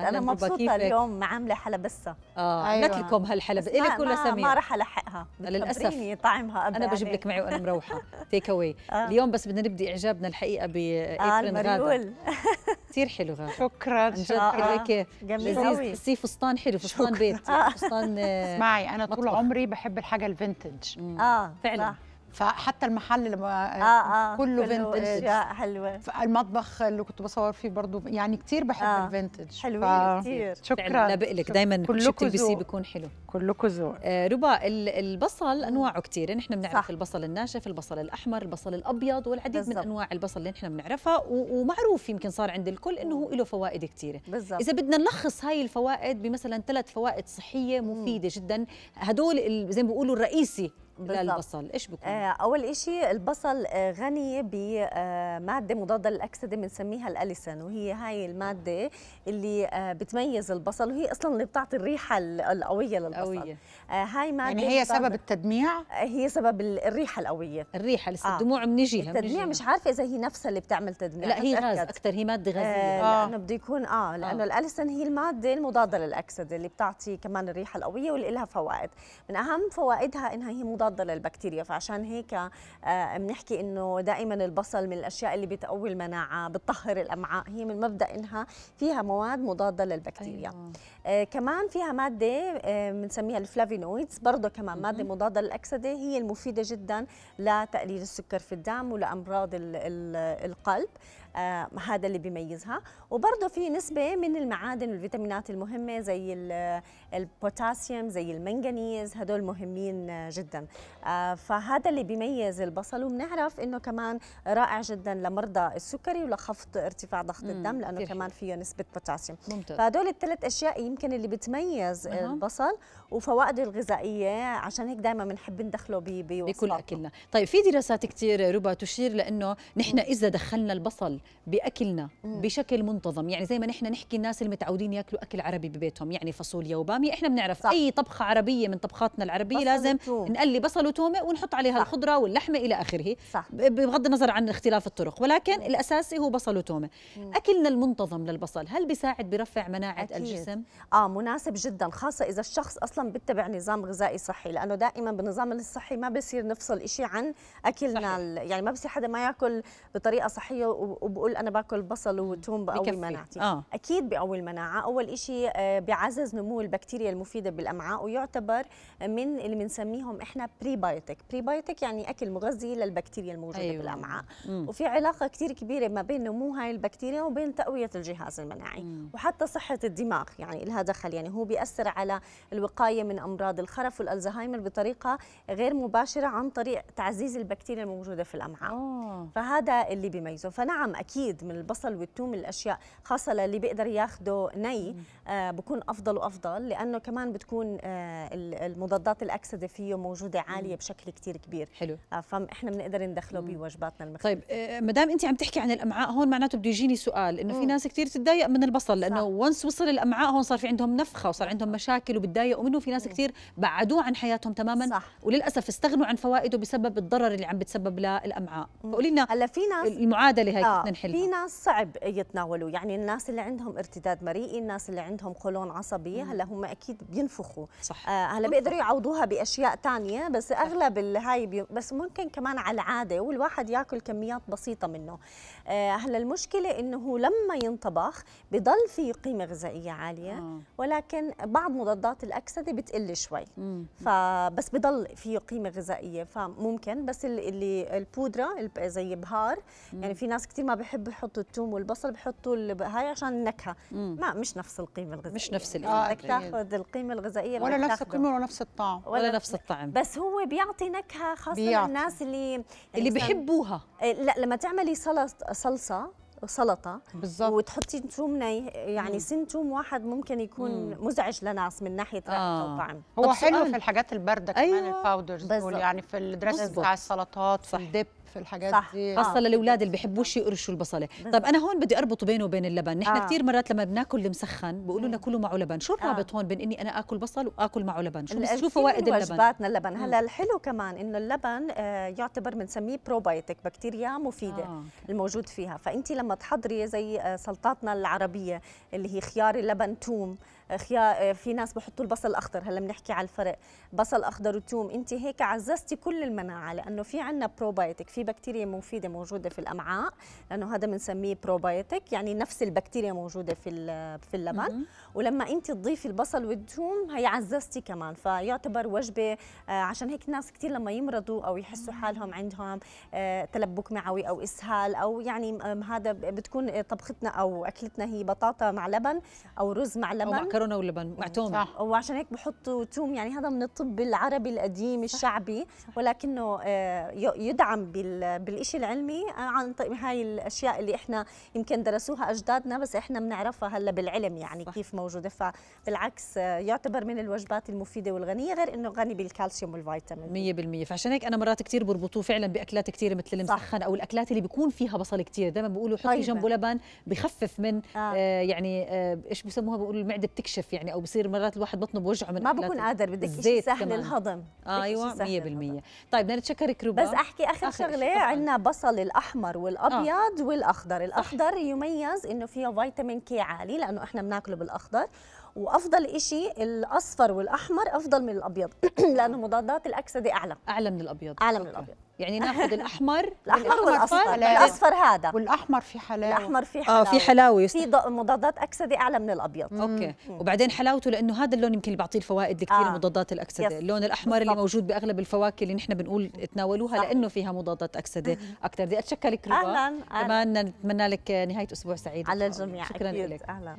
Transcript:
انا مبسوطه اليوم عامله حلبسه أيوة. ناكلكم هالحلبسه الك ولا سمير؟ ما راح الحقها للاسف، طعمها انا بجيب لك معي وانا مروحه تيك اواي. اليوم بس بدنا نبدي اعجابنا الحقيقه بإيفرين غادة. كثير حلو غادة، شكرا شكرا. هيك لذيذ، سي فستان حلو، فستان بيت، فستان. اسمعي انا طول عمري بحب الحاجه الفينتج فعلا، فحتى المحل لما كله فينتج حلوه. المطبخ اللي كنت بصور فيه برضو يعني كتير بحب الفينتج، حلوين كتير. شكرا لك، دايما كله بتلبسيه بيكون حلو، كلكم ذوق. ربا، البصل انواعه كتير، نحن بنعرف البصل الناشف، البصل الاحمر، البصل الابيض، والعديد بالزبط من انواع البصل اللي نحن بنعرفها، ومعروف يمكن صار عند الكل انه له فوائد كتيره. اذا بدنا نلخص هاي الفوائد بمثلا 3 فوائد صحيه مفيده جدا، هدول زي ما بيقولوا الرئيسي للبصل ايش بيكون؟ اول شيء البصل غني بماده مضاده للاكسده بنسميها الاليسن، وهي هاي الماده اللي بتميز البصل، وهي اصلا اللي بتعطي الريحه القويه للبصل قوية. هاي ماده يعني هي سبب التدميع، هي سبب الريحه القويه، الريحه لسه الدموع بنجيها التدميع، مش عارفه اذا هي نفسها اللي بتعمل تدميع، لا هي غاز اكثر، هي ماده غازيه لانه بده يكون لانه الاليسن هي الماده المضاده للاكسده اللي بتعطي كمان الريحه القويه، واللي لها فوائد. من اهم فوائدها انها هي مضادة للبكتيريا، فعشان هيك بنحكي انه دائما البصل من الاشياء اللي بتقوي المناعه، بتطهر الامعاء، هي من مبدا انها فيها مواد مضاده للبكتيريا. أيوة. كمان فيها ماده بنسميها الفلافينويدز، برضه كمان ماده مضاده للاكسده، هي المفيده جدا لتقليل السكر في الدم ولامراض القلب. هذا اللي بيميزها. وبرضه في نسبة من المعادن والفيتامينات المهمة زي البوتاسيوم، زي المنغنيز، هدول مهمين جدا. فهذا اللي بيميز البصل. وبنعرف انه كمان رائع جدا لمرضى السكري ولخفض ارتفاع ضغط الدم، لانه كمان فيه نسبة بوتاسيوم. ممتاز. فهدول ال3 اشياء يمكن اللي بتميز البصل وفوائده الغذائية، عشان هيك دائما بنحب ندخله بكل اكلنا. طيب في دراسات كثير ربا تشير لانه نحن اذا دخلنا البصل باكلنا بشكل منتظم، يعني زي ما نحن نحكي الناس المتعودين ياكلوا اكل عربي ببيتهم، يعني فاصوليا وباميه، احنا بنعرف اي طبخه عربيه من طبخاتنا العربيه لازم نقلي بصل وتومه ونحط عليها الخضره واللحمه الى اخره، بغض النظر عن اختلاف الطرق، ولكن الاساسي هو بصل وتومه. اكلنا المنتظم للبصل هل بيساعد برفع مناعه الجسم؟ مناسب جدا، خاصه اذا الشخص اصلا بتبع نظام غذائي صحي، لانه دائما بالنظام الصحي ما بصير نفصل شيء عن اكلنا، يعني ما بصير حدا ما ياكل بطريقه صحيه وبقول أنا باكل بصل وتوم بقوي مناعتي. أكيد بقوي المناعة. أول شيء بعزز نمو البكتيريا المفيدة بالأمعاء، ويعتبر من اللي بنسميهم إحنا بريبايوتيك. بريبايوتيك يعني أكل مغذي للبكتيريا الموجودة بالأمعاء. وفي علاقة كتير كبيرة ما بين نمو هاي البكتيريا وبين تقوية الجهاز المناعي، وحتى صحة الدماغ يعني لها دخل، يعني هو بيأثر على الوقاية من أمراض الخرف والألزهايمر بطريقة غير مباشرة عن طريق تعزيز البكتيريا الموجودة في الأمعاء. فهذا اللي بيميزه. فنعم اكيد من البصل والثوم الاشياء خاصه للي بيقدر ياخده ني بكون افضل وافضل، لانه كمان بتكون المضادات الاكسده فيه موجوده عاليه بشكل كتير كبير. حلو. فاحنا بنقدر ندخله بوجباتنا المختلفه. طيب ما دام انت عم تحكي عن الامعاء هون، معناته بده يجيني سؤال، انه في ناس كثير بتتضايق من البصل لانه وانس وصل الامعاء هون صار في عندهم نفخه وصار عندهم مشاكل وبتضايقوا منه، في ناس كثير بعدوه عن حياتهم تماما وللاسف استغنوا عن فوائده بسبب الضرر اللي عم بتسبب للامعاء. فقولي لنا هلا في ناس المعادله هاي ننحلها. في ناس صعب يتناولوا، يعني الناس اللي عندهم ارتداد مريئي، الناس اللي عندهم قولون عصبي، هلا هم اكيد بينفخوا. صح. هلا بيقدروا يعوضوها باشياء ثانيه، بس اغلب الهاي بس ممكن كمان على العاده، والواحد ياكل كميات بسيطه منه. هلا المشكله انه لما ينطبخ بضل في قيمه غذائيه عاليه، ولكن بعض مضادات الاكسده بتقل شوي، فبس بضل في قيمه غذائيه. فممكن بس اللي البودره زي بهار، يعني في ناس كثير ما بحبوا يحطوا الثوم والبصل، بحطوا هاي عشان النكهه، ما مش نفس القيمه الغذائيه، مش نفس القيمه، بدك تاخذ القيمه الغذائيه ولا نفس القيمه ولا نفس الطعم ولا نفس الطعم، بس هو بيعطي نكهه خاصه للناس اللي بيحبوها. لا لما تعملي سلطه بالزبط وتحطي ثوم ني، يعني سن ثوم واحد ممكن يكون مزعج لناس من ناحيه رائحه وطعم. هو حلو في الحاجات البارده كمان، الباودرز يعني في الدريسنج بتاع السلطات، في الدب في الحاجات دي، خاصه للاولاد اللي بيحبوش يقرشوا البصله. طب انا هون بدي اربط بينه وبين اللبن، نحن كثير مرات لما بناكل مسخن بيقولوا لنا كلوا معه لبن، شو الرابط هون بين اني انا اكل بصل واكل معه لبن؟ شو فوائد اللبن؟ وجباتنا اللبن، هلا الحلو كمان انه اللبن يعتبر بنسميه بروبايوتيك، بكتيريا مفيده الموجود فيها، فانت لما تحضري زي سلطاتنا العربيه اللي هي خيار اللبن توم، في ناس بحطوا البصل الاخضر، هلا بنحكي على الفرق، بصل اخضر وتوم، انت هيك عززتي كل المناعه، لانه في عندنا بروبايوتيك، في بكتيريا مفيده موجوده في الامعاء، لانه هذا بنسميه بروبايوتيك، يعني نفس البكتيريا موجوده في اللبن، ولما انت تضيفي البصل والثوم هي عززتي كمان، فيعتبر وجبه، عشان هيك الناس كثير لما يمرضوا او يحسوا حالهم عندهم تلبك معوي او اسهال، او يعني هذا بتكون طبختنا او اكلتنا هي بطاطا مع لبن او رز مع لبن او معكرونه ولبن مع توم، وعشان هيك بحطوا توم، يعني هذا من الطب العربي القديم الشعبي، ولكنه يدعم بالشيء العلمي عن طيب هاي الاشياء اللي احنا يمكن درسوها اجدادنا بس احنا بنعرفها هلا بالعلم، يعني كيف موجوده، فبالعكس يعتبر من الوجبات المفيده والغنيه، غير انه غني بالكالسيوم والفيتامين 100%. فعشان هيك انا مرات كثير بربطوه فعلا باكلات كثير مثل المسخن او الاكلات اللي بيكون فيها بصل كثير، دائما بيقولوا حطي جنبه لبن بخفف من يعني ايش بسموها، بيقولوا المعده بتكشف يعني، او بصير مرات الواحد بطنه بوجعه من ما بكون قادر، بدك شيء سهل الهضم. ايوه 100%. طيب بدنا نتشكرك روبا، بس احكي اخر شغله، عندنا بصل الاحمر والابيض والاخضر، الاخضر يميز انه فيه فيتامين كي عالي لانه احنا بناكله بالاخضر، وافضل شيء الاصفر والاحمر افضل من الابيض لانه مضادات الاكسده اعلى من الابيض، اعلى من الابيض، يعني ناخذ الاحمر والاصفر، الاصفر هذا والاحمر في حلاوه، الاحمر في حلاوه، في حلاوه، في مضادات اكسده اعلى من الابيض. اوكي وبعدين حلاوته لانه هذا اللون يمكن اللي بيعطيه الفوائد لكثير مضادات الاكسده، اللون الاحمر اللي موجود باغلب الفواكه اللي نحن بنقول تناولوها لانه فيها مضادات اكسده اكثر. بدي اتشكرك روبا، كمان نتمنى لك نهايه اسبوع سعيد على الجميع. شكرا لك، اهلا.